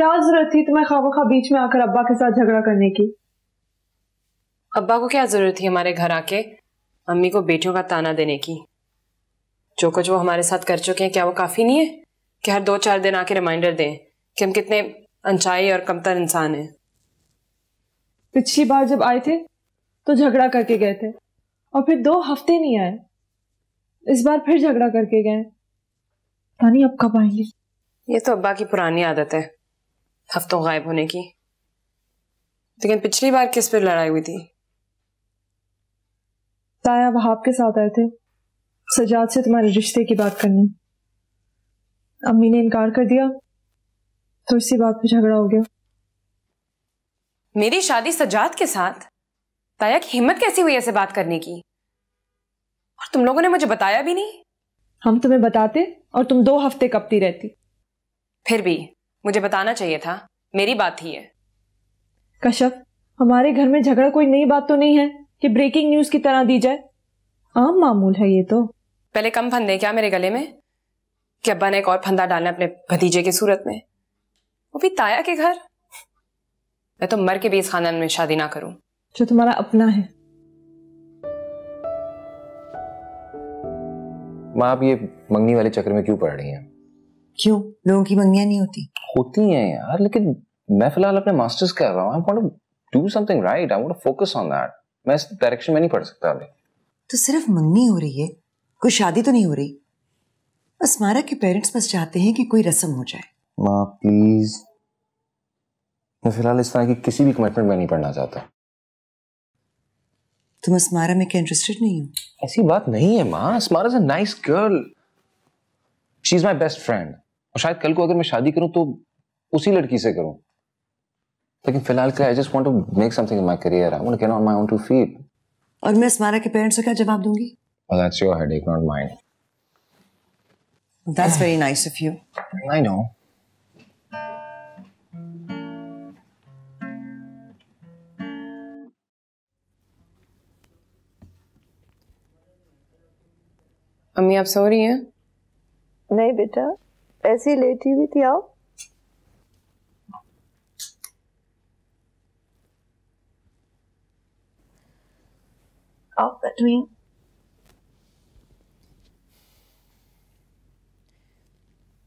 क्या जरूरत थी तुम्हें खामखा बीच में आकर अब्बा के साथ झगड़ा करने की? अब्बा को क्या जरूरत थी हमारे घर आके अम्मी को बेटियों का ताना देने की? जो कुछ वो हमारे साथ कर चुके हैं क्या वो काफी नहीं है कि हर 2-4 दिन आके रिमाइंडर दें कि हम कितने अनचाहे और कमतर इंसान हैं? पिछली बार जब आए थे तो झगड़ा करके गए थे और फिर 2 हफ्ते नहीं आए, इस बार फिर झगड़ा करके गए। तानी अब कब आएंगे? ये तो अब्बा की पुरानी आदत है हफ्तों गायब होने की, लेकिन पिछली बार किस पर लड़ाई हुई थी? ताया वहाब के साथ आए थे सजाद से तुम्हारे रिश्ते की बात करनी, अम्मी ने इनकार कर दिया तो इसी बात पे झगड़ा हो गया। मेरी शादी सजाद के साथ? ताया की हिम्मत कैसी हुई ऐसे बात करने की? और तुम लोगों ने मुझे बताया भी नहीं। हम तुम्हें बताते और तुम 2 हफ्ते कपती रहती। फिर भी मुझे बताना चाहिए था, मेरी बात थी ये। कशफ, हमारे घर में झगड़ा कोई नई बात तो नहीं है कि ब्रेकिंग न्यूज की तरह दी जाए, आम मामूल है ये तो। पहले कम फंदे क्या मेरे गले में कि अब्बा ने एक और फंदा डालना अपने भतीजे की सूरत में, वो भी ताया के घर। मैं तो मर के भी इस खानदान में शादी ना करूं जो तुम्हारा अपना है। माँ, आप ये मंगनी वाले चक्कर में क्यों पड़ रही हैं? क्यों, लोगों की मंगनियां नहीं होती? होती हैं यार, लेकिन मैं फिलहाल अपने मास्टर्स कर रहा हूँ। I want to do something right, I want to focus on that. मैं इस डायरेक्शन में नहीं पढ़ सकता अभी। तो सिर्फ मंगनी हो रही है, कोई शादी तो नहीं हो रही। अस्मारा के पेरेंट्स बस चाहते हैं कि कोई रस्म हो जाए। माँ प्लीज, मैं फिलहाल इस तरह की किसी भी कमिटमेंट में नहीं पढ़ना चाहता। तुम अस्मारा में क्या इंटरेस्टेड नहीं हो? ऐसी बात नहीं है माँ, Asmara is a nice girl, she is my best friend. और शायद कल को अगर मैं शादी करूं तो उसी लड़की से करूं, लेकिन फिलहाल I just want to make something in my career, I want to get on my own two feet. और मैं अस्मारा के पेरेंट्स को क्या जवाब दूंगी? Well that's your headache not mine. That's very nice of you. I know. अम्मी आप सो रही हैं? नहीं बेटा, ऐसी लेटी हुई थी। आओ। आप बैठो।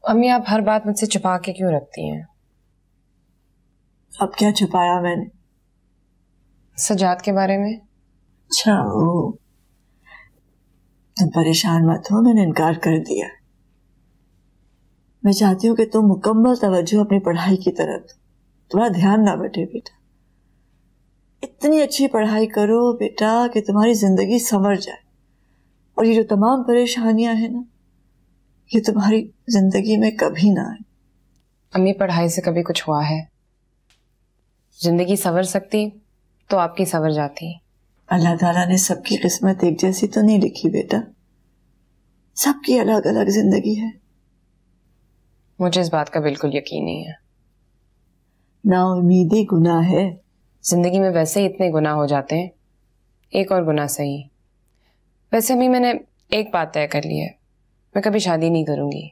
अम्मी आप हर बात मुझसे छुपा के क्यों रखती हैं? अब क्या छुपाया मैंने? सजाद के बारे में। अच्छा, तुम परेशान मत हो, मैंने इनकार कर दिया। मैं चाहती हूँ कि तुम मुकम्मल तवज्जो अपनी पढ़ाई की तरफ, तुम्हारा ध्यान ना बटे। बेटा इतनी अच्छी पढ़ाई करो बेटा कि तुम्हारी जिंदगी संवर जाए, और ये जो तमाम परेशानियां हैं ना, ये तुम्हारी जिंदगी में कभी ना आए। अम्मी पढ़ाई से कभी कुछ हुआ है? जिंदगी संवर सकती तो आपकी संवर जाती। अल्लाह ताला ने सबकी किस्मत एक जैसी तो नहीं लिखी बेटा, सबकी अलग अलग जिंदगी है। मुझे इस बात का बिल्कुल यकीन नहीं है। नाउमीदी गुनाह है, जिंदगी में वैसे ही इतने गुनाह हो जाते हैं, एक और गुनाह सही। वैसे अभी मैंने एक बात तय कर ली है, मैं कभी शादी नहीं करूंगी।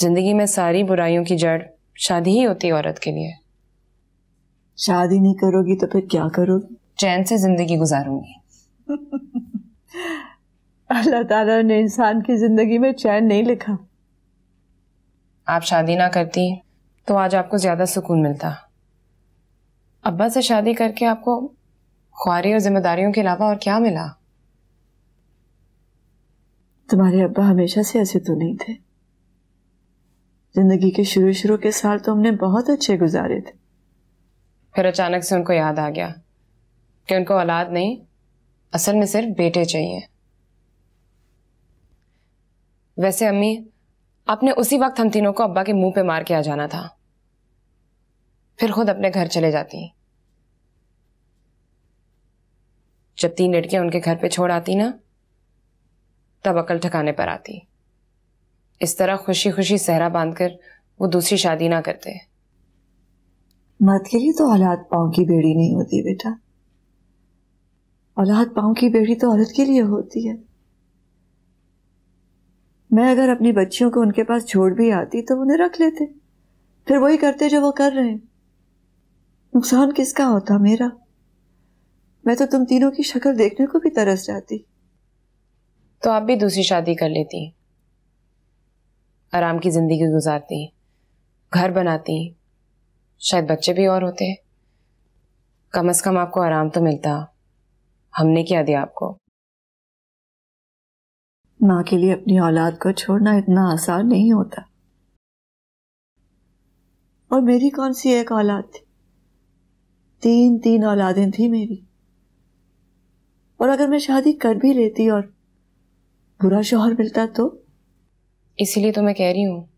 जिंदगी में सारी बुराइयों की जड़ शादी ही होती है औरत के लिए। शादी नहीं करोगी तो फिर क्या करोगी? चैन से जिंदगी गुजारूंगी। अल्लाह ताला ने इंसान की जिंदगी में चैन नहीं लिखा। आप शादी ना करती तो आज आपको ज्यादा सुकून मिलता। अब्बा से शादी करके आपको ख्वारी और जिम्मेदारियों के अलावा और क्या मिला? तुम्हारे अब्बा हमेशा से ऐसे तो नहीं थे। जिंदगी के शुरू के साल तो हमने बहुत अच्छे गुजारे थे। फिर अचानक से उनको याद आ गया कि उनको औलाद नहीं, असल में सिर्फ बेटे चाहिए। वैसे अम्मी आपने उसी वक्त हम तीनों को अब्बा के मुंह पे मार के आ जाना था, फिर खुद अपने घर चले जाती। जब 3 लड़कियां उनके घर पे छोड़ आती ना, तब अकल ठिकाने पर आती। इस तरह खुशी खुशी सेहरा बांधकर वो दूसरी शादी ना करते। मत के लिए तो औलाद पांव की बेड़ी नहीं होती बेटा, औलाद पांव की बेड़ी तो औरत के लिए होती है। मैं अगर अपनी बच्चियों को उनके पास छोड़ भी आती तो उन्हें रख लेते, फिर वही करते जो वो कर रहे हैं। नुकसान किसका होता? मेरा। मैं तो तुम तीनों की शक्ल देखने को भी तरस जाती। तो आप भी दूसरी शादी कर लेती, आराम की जिंदगी गुजारती, घर बनाती, शायद बच्चे भी और होते। कम से कम आपको आराम तो मिलता। हमने क्या दिया आपको? माँ के लिए अपनी औलाद को छोड़ना इतना आसान नहीं होता। और मेरी कौन सी एक औलाद थी? तीन औलादें थी मेरी। और अगर मैं शादी कर भी लेती और बुरा शोहर मिलता तो? इसीलिए तो मैं कह रही हूँ,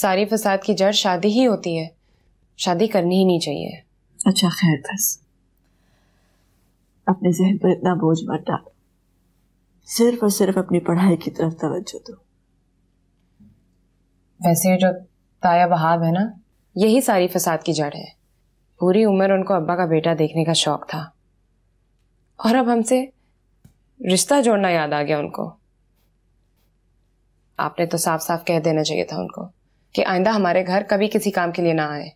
सारी फसाद की जड़ शादी ही होती है। शादी करनी ही नहीं चाहिए। अच्छा खैर, बस अपने जहन पर इतना बोझ मत डालो। सिर्फ और सिर्फ अपनी पढ़ाई की तरफ तवज्जो दो। वैसे जो ताया वहाब है ना, यही सारी फसाद की जड़ है। पूरी उम्र उनको अब्बा का बेटा देखने का शौक था और अब हमसे रिश्ता जोड़ना याद आ गया उनको। आपने तो साफ साफ कह देना चाहिए था उनको कि आइंदा हमारे घर कभी किसी काम के लिए ना आए।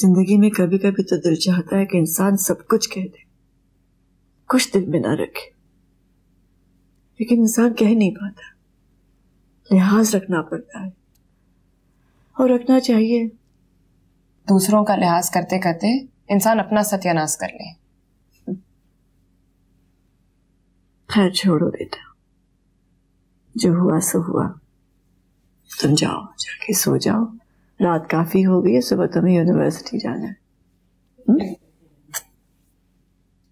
जिंदगी में कभी कभी तो दिल चाहता है कि इंसान सब कुछ कह दे, कुछ दिल में ना रखे, लेकिन इंसान कह नहीं पाता। लिहाज रखना पड़ता है और रखना चाहिए। दूसरों का लिहाज करते करते इंसान अपना सत्यानाश कर ले। खैर छोड़ो बेटा, जो हुआ सो हुआ। तुम जाओ, जाके सो जाओ। रात काफी हो गई है, सुबह तुम्हें यूनिवर्सिटी जाना है।